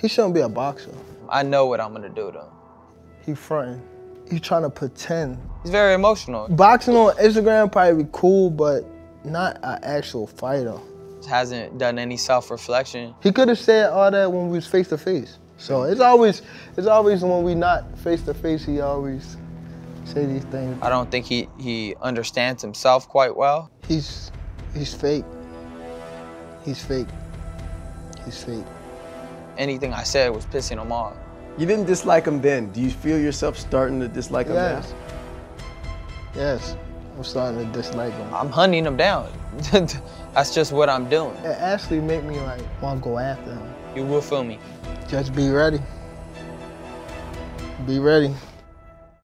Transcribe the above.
He shouldn't be a boxer. I know what I'm gonna do to him. He fronting. He's trying to pretend. He's very emotional. Boxing on Instagram probably be cool, but not an actual fighter. Hasn't done any self-reflection. He could have said all that when we was face to face. So it's always when we not face to face, he always say these things. I don't think he understands himself quite well. He's fake. He's fake. He's fake. Anything I said was pissing him off. You didn't dislike him then. Do you feel yourself starting to dislike him now? Yes. Yes, I'm starting to dislike him. I'm hunting him down. That's just what I'm doing. It actually made me like want to go after him. You will feel me. Just be ready. Be ready.